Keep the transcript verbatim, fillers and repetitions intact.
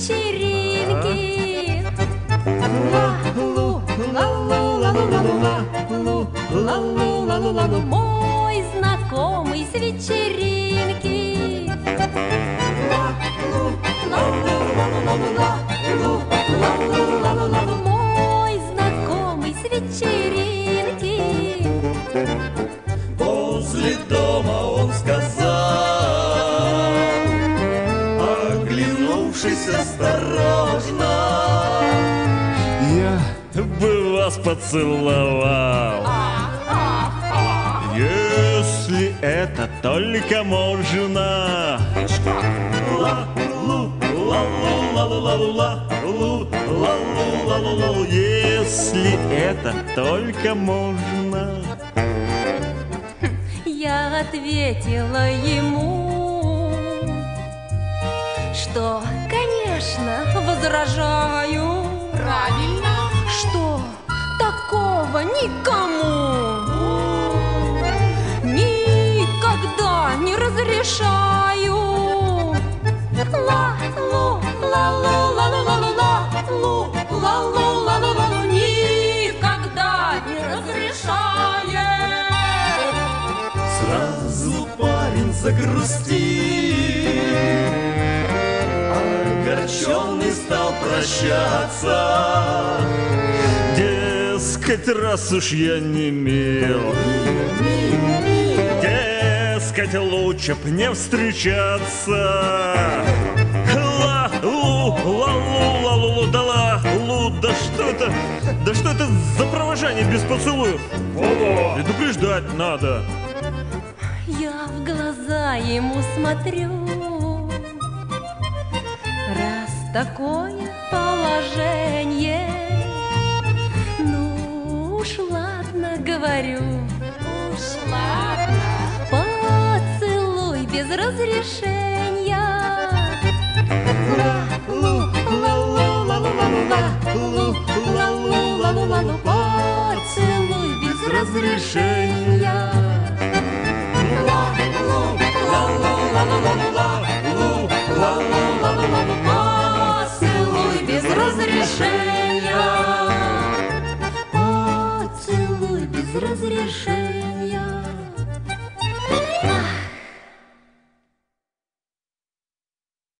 вечеринки. Лалу, лалу, лалу, лалу, лалу, лалу, лалу, мой знакомый с вечеринки. Лалу, лалу, лалу, лалу, лалу, лалу, лалу, мой знакомый с вечеринки. Возле дома он сказал, оглянувшись осторожно, я бы вас поцеловал, если это только можно. Ла-лу, ла-лу-лалу-лалу-лалу, ла-лу-лалу-лалу, если это только можно. Я ответила ему, что, конечно, возражаю. Правильно. Что такого никому никогда не разрешаю. Ла-лу, ла-лу, ла-лу, ла-лу, ла-лу, ла-лу, ла-лу, никогда не разрешаю. Сразу парень загрустил, огорченный стал прощаться. Дескать, раз уж я не мил, дескать, лучше б не встречаться. Ла-лу, ла-лу, ла-лу, да ла-лу, да что это, да что это за провожание без поцелуев? Предупреждать надо. Я в глаза ему смотрю, раз такое положение, ну уж ладно, говорю, уж ладно, поцелуй без разрешения. Лалу, лалу, лалу, лалу, лалу, лалу, лалу, поцелуй без разрешения.